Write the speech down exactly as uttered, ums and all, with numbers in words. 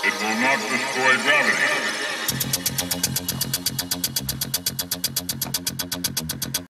It will not destroy gravity.